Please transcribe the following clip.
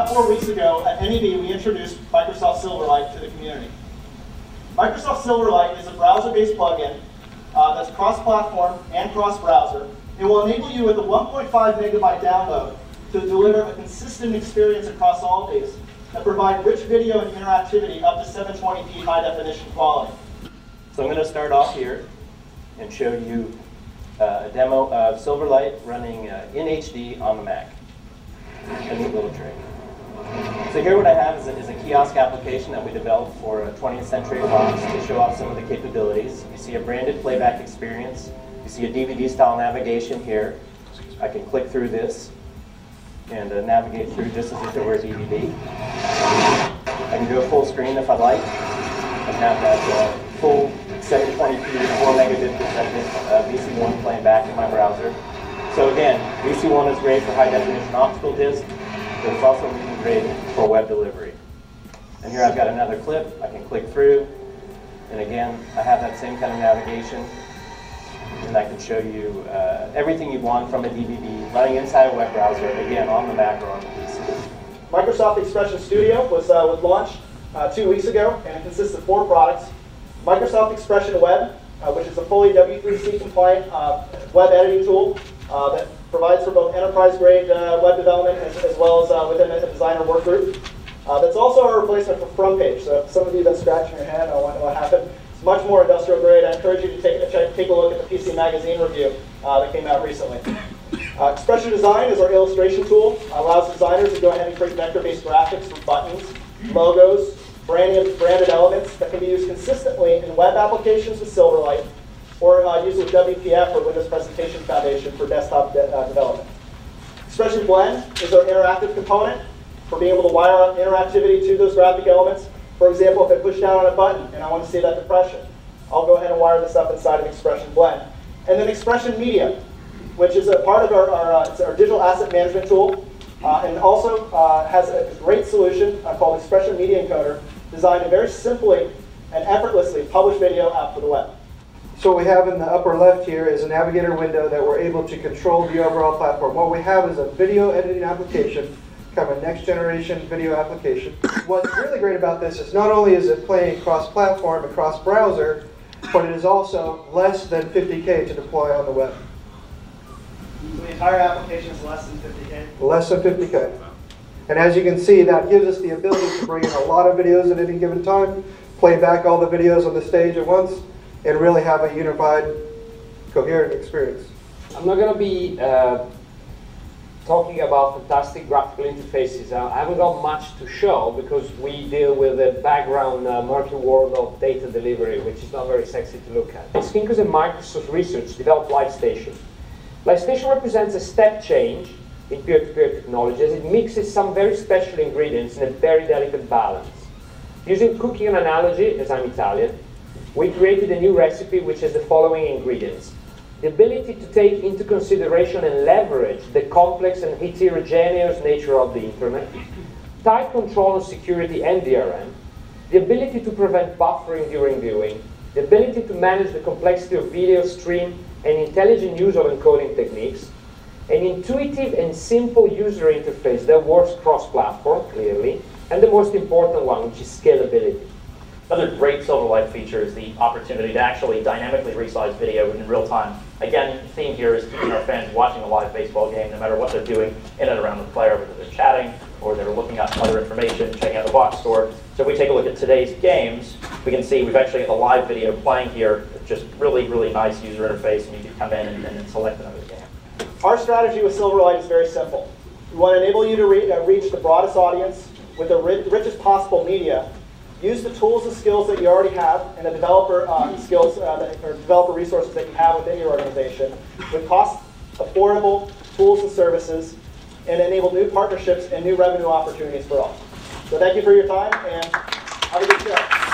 About 4 weeks ago, at NAB, we introduced Microsoft Silverlight to the community. Microsoft Silverlight is a browser-based plugin that's cross-platform and cross-browser. It will enable you with a 1.5 megabyte download to deliver a consistent experience across all data that provide rich video and interactivity up to 720p high-definition quality. So I'm going to start off here and show you a demo of Silverlight running in HD on the Mac. A neat little trick. So here what I have is a kiosk application that we developed for 20th Century Fox to show off some of the capabilities. You see a branded playback experience. You see a DVD-style navigation here. I can click through this and navigate through just as if it were a DVD. I can go full screen if I like. I can have that full 720p, 4 megabit per second VC1 playing back in my browser. So again, VC1 is great for high-definition optical disc, but it's also really great for web delivery. And here I've got another clip. I can click through, and again, I have that same kind of navigation. And I can show you everything you want from a DVD running inside a web browser, again, on the Mac or on the PC. Microsoft Expression Studio was launched 2 weeks ago, and it consists of 4 products. Microsoft Expression Web, which is a fully W3C compliant web editing tool that provides for both enterprise-grade web development as well as within a designer work group. That's also a replacement for FrontPage. So if some of you have been scratching your head, I want to know what happened. It's much more industrial-grade. I encourage you to take a look at the PC Magazine review that came out recently. Expression Design is our illustration tool. It allows designers to go ahead and create vector-based graphics for buttons, logos, branded elements that can be used consistently in web applications with Silverlight, or used with WPF or Windows Presentation Foundation for desktop development. Expression Blend is our interactive component for being able to wire up interactivity to those graphic elements. For example, if I push down on a button and I want to see that depression, I'll go ahead and wire this up inside of Expression Blend. And then Expression Media, which is a part of our digital asset management tool, and also has a great solution called Expression Media Encoder, designed to very simply and effortlessly publish video out to the web. So what we have in the upper left here is a navigator window that we're able to control the overall platform. What we have is a video editing application, kind of a next generation video application. What's really great about this is not only is it playing cross-platform and cross-browser, but it is also less than 50K to deploy on the web. So the entire application is less than 50K? Less than 50K. And as you can see, that gives us the ability to bring in a lot of videos at any given time, play back all the videos on the stage at once, and really have a unified, coherent experience. I'm not going to be talking about fantastic graphical interfaces. I haven't got much to show because we deal with a background murky world of data delivery, which is not very sexy to look at. Skinkers and Microsoft Research developed LiveStation. LiveStation represents a step change in peer-to-peer technology as it mixes some very special ingredients in a very delicate balance. Using cooking an analogy, as I'm Italian, we created a new recipe which has the following ingredients. The ability to take into consideration and leverage the complex and heterogeneous nature of the internet, tight control on security and DRM, the ability to prevent buffering during viewing, the ability to manage the complexity of video stream and intelligent use of encoding techniques, an intuitive and simple user interface that works cross-platform, clearly, and the most important one, which is scalability. Another great Silverlight feature is the opportunity to actually dynamically resize video in real time. Again, the theme here is keeping our fans watching a live baseball game, no matter what they're doing in and around the player, whether they're chatting or they're looking up other information, checking out the box score. So if we take a look at today's games, we can see we've actually got a live video playing here. It's just really, really nice user interface, and you can come in and select another game. Our strategy with Silverlight is very simple. We want to enable you to reach the broadest audience with the richest possible media. Use the tools and skills that you already have and the developer skills or developer resources that you have within your organization with cost-affordable tools and services, and enable new partnerships and new revenue opportunities for all. So thank you for your time, and have a good show.